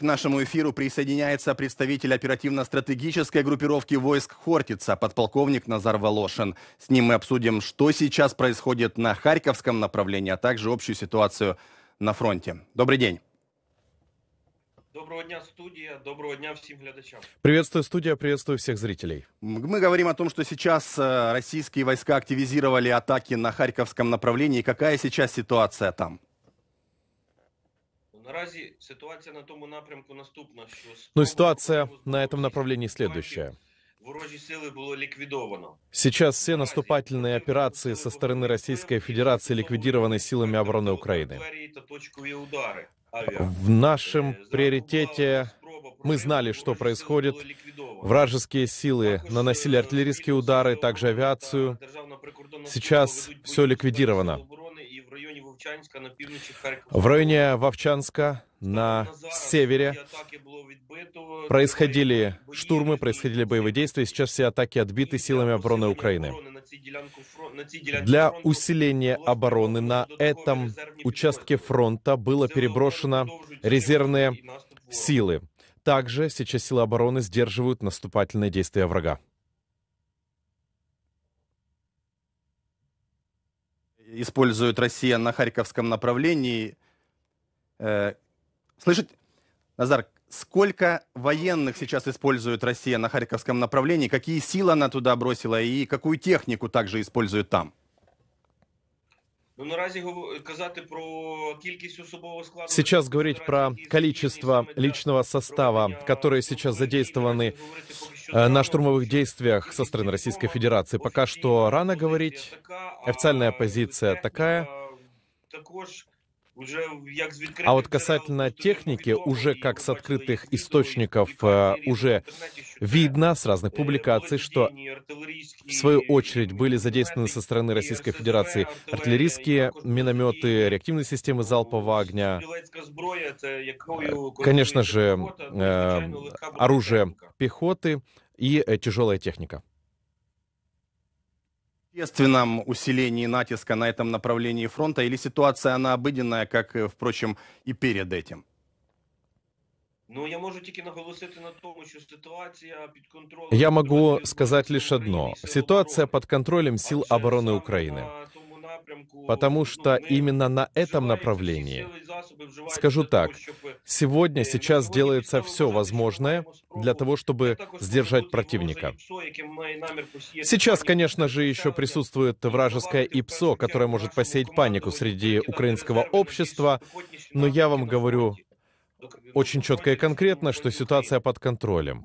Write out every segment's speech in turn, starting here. К нашему эфиру присоединяется представитель оперативно-стратегической группировки войск «Хортица», подполковник Назар Волошин. С ним мы обсудим, что сейчас происходит на Харьковском направлении, а также общую ситуацию на фронте. Добрый день. Доброго дня, студия. Доброго дня всем глядачам. Приветствую, студия. Приветствую всех зрителей. Мы говорим о том, что сейчас российские войска активизировали атаки на Харьковском направлении. Какая сейчас ситуация там? Наразі ситуація на тому напрямку наступна, що ситуация на этом направлении следующая. Ворожі сили було ліквідовано. Сейчас все наступательные операции со стороны Российской Федерации ликвидированы силами обороны Украины. В нашем приоритете мы знали, что происходит. Вражеские силы наносили артиллерийские удары, также авиацию. Сейчас все ликвидировано. В районе Вовчанска на севере происходили штурмы, происходили боевые действия. Сейчас все атаки отбиты силами обороны Украины. Для усиления обороны на этом участке фронта было переброшено резервные силы. Также сейчас силы обороны сдерживают наступательные действия врага. Использует Россия на Харьковском направлении. Слышите, Назар, сколько военных сейчас использует Россия на Харьковском направлении? Какие силы она туда бросила и какую технику также использует там? Сейчас говорить про количество личного состава, которые сейчас задействованы на штурмовых действиях со стороны Российской Федерации, пока что рано говорить. Официальная позиция такая. А вот касательно техники, уже как с открытых источников уже видно с разных публикаций, что в свою очередь были задействованы со стороны Российской Федерации артиллерийские минометы, реактивные системы залпового огня, конечно же, оружие пехоты и тяжелая техника. Естественном усилении натиска на этом направлении фронта или ситуация она обыденная, как, впрочем, и перед этим? Я могу сказать лишь одно. Ситуация под контролем сил обороны Украины. Потому что именно на этом направлении, скажу так, сегодня, сейчас делается все возможное для того, чтобы сдержать противника. Сейчас, конечно же, еще присутствует вражеское ИПСО, которое может посеять панику среди украинского общества, но я вам говорю очень четко и конкретно, что ситуация под контролем.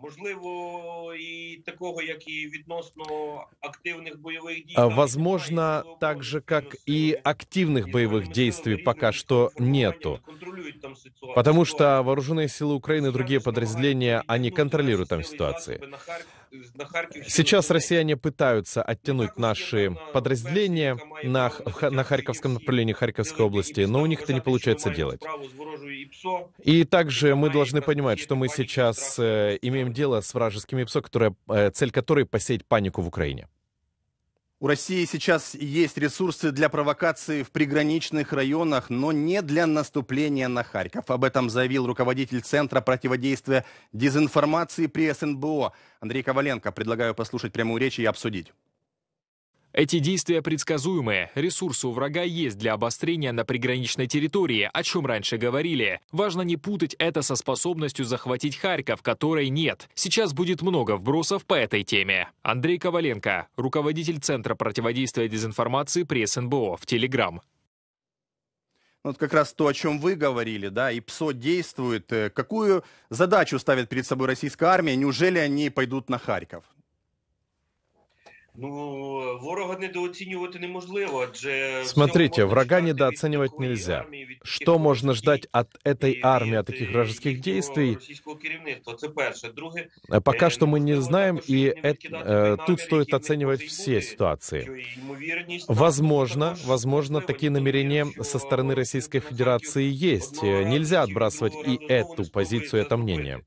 Возможно, так же, как и активных боевых действий пока что нету. Потому что вооруженные силы Украины и другие подразделения, они контролируют там ситуации. Сейчас россияне пытаются оттянуть наши подразделения на Харьковском направлении Харьковской области, но у них это не получается делать. И также мы должны понимать, что мы сейчас имеем дело с вражескими ИПСО, цель которой посеять панику в Украине. У России сейчас есть ресурсы для провокации в приграничных районах, но не для наступления на Харьков. Об этом заявил руководитель Центра противодействия дезинформации при СНБО Андрей Коваленко. Предлагаю послушать прямую речь и обсудить. Эти действия предсказуемые. Ресурсы у врага есть для обострения на приграничной территории, о чем раньше говорили. Важно не путать это со способностью захватить Харьков, которой нет. Сейчас будет много вбросов по этой теме. Андрей Коваленко, руководитель Центра противодействия дезинформации при СНБО в Телеграм. Вот как раз то, о чем вы говорили, да, и ИПСО действует. Какую задачу ставит перед собой российская армия? Неужели они пойдут на Харьков? Смотрите, врага недооценивать нельзя. Что можно ждать от этой армии, от таких вражеских действий? Пока что мы не знаем, и тут стоит оценивать все ситуации. Возможно, такие намерения со стороны Российской Федерации есть. Нельзя отбрасывать и эту позицию, это мнение.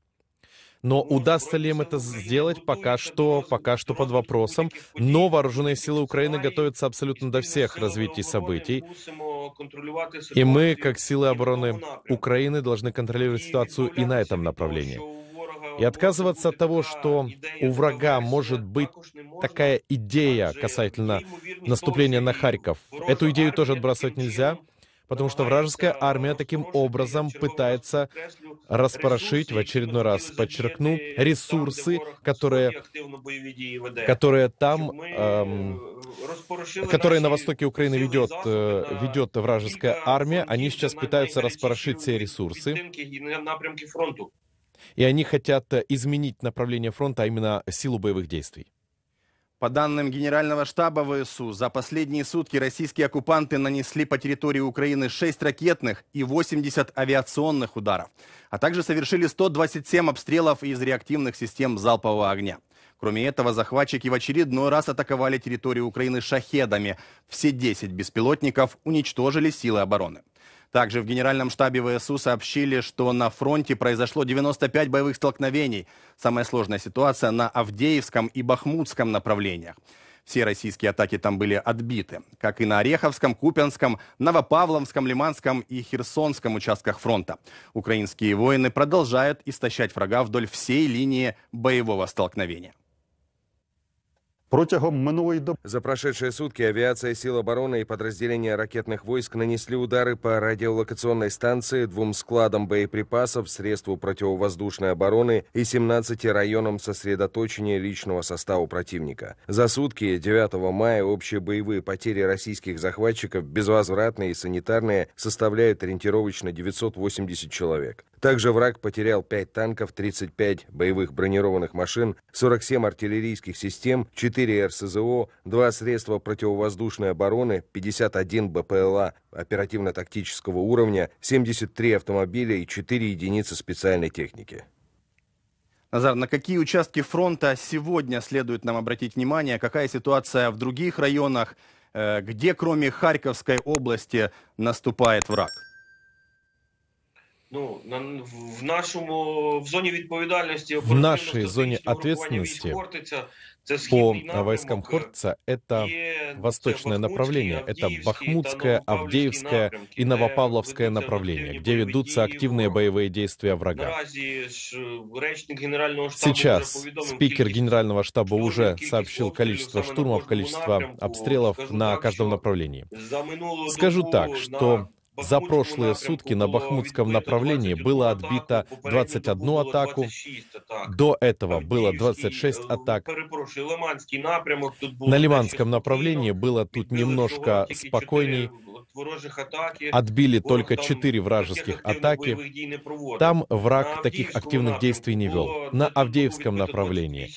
Но удастся ли им это сделать, пока что под вопросом. Но вооруженные силы Украины готовятся абсолютно до всех развитий событий. И мы, как силы обороны Украины, должны контролировать ситуацию и на этом направлении. И отказываться от того, что у врага может быть такая идея касательно наступления на Харьков. Эту идею тоже отбрасывать нельзя, потому что вражеская армия таким образом пытается распорошить, в очередной раз подчеркну, ресурсы, которые на востоке Украины ведет вражеская армия. Они сейчас пытаются распорошить все ресурсы. И они хотят изменить направление фронта, а именно силу боевых действий. По данным Генерального штаба ВСУ, за последние сутки российские оккупанты нанесли по территории Украины 6 ракетных и 80 авиационных ударов, а также совершили 127 обстрелов из реактивных систем залпового огня. Кроме этого, захватчики в очередной раз атаковали территорию Украины шахедами. Все 10 беспилотников уничтожили силы обороны. Также в Генеральном штабе ВСУ сообщили, что на фронте произошло 95 боевых столкновений. Самая сложная ситуация на Авдеевском и Бахмутском направлениях. Все российские атаки там были отбиты, как и на Ореховском, Купянском, Новопавловском, Лиманском и Херсонском участках фронта. Украинские воины продолжают истощать врага вдоль всей линии боевого столкновения. За прошедшие сутки авиация сил обороны и подразделения ракетных войск нанесли удары по радиолокационной станции, 2 складам боеприпасов, средству противовоздушной обороны и 17 районам сосредоточения личного состава противника. За сутки 9 мая общие боевые потери российских захватчиков, безвозвратные и санитарные, составляют ориентировочно 980 человек. Также враг потерял 5 танков, 35 боевых бронированных машин, 47 артиллерийских систем, 4 РСЗО, 2 средства противовоздушной обороны, 51 БПЛА оперативно-тактического уровня, 73 автомобиля и 4 единицы специальной техники. Назар, на какие участки фронта сегодня следует нам обратить внимание? Какая ситуация в других районах, где кроме Харьковской области наступает враг? В нашей зоне ответственности по войскам Хортица это восточное направление, это Бахмутское, Авдеевское и Новопавловское направление, где ведутся активные боевые действия врага. Сейчас спикер Генерального штаба уже сообщил количество штурмов, количество обстрелов на каждом направлении. Скажу так, что за прошлые сутки на Бахмутском направлении было отбито 21 атаку, до этого было 26 атак. На Лиманском направлении было тут немножко спокойней, отбили только 4 вражеских атаки, там враг таких активных действий не вел. На Авдеевском направлении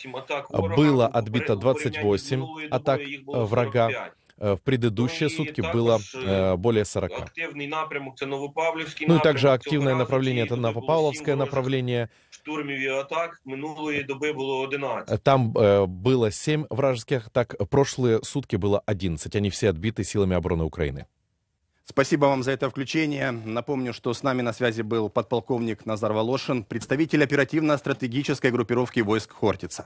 было отбито 28 атак врага. В предыдущие сутки было более 40. Ну и также активное направление — это Новопавловское направление. Там было 7 вражеских атак, прошлые сутки было 11. Они все отбиты силами обороны Украины. Спасибо вам за это включение. Напомню, что с нами на связи был подполковник Назар Волошин, представитель оперативно-стратегической группировки войск «Хортица».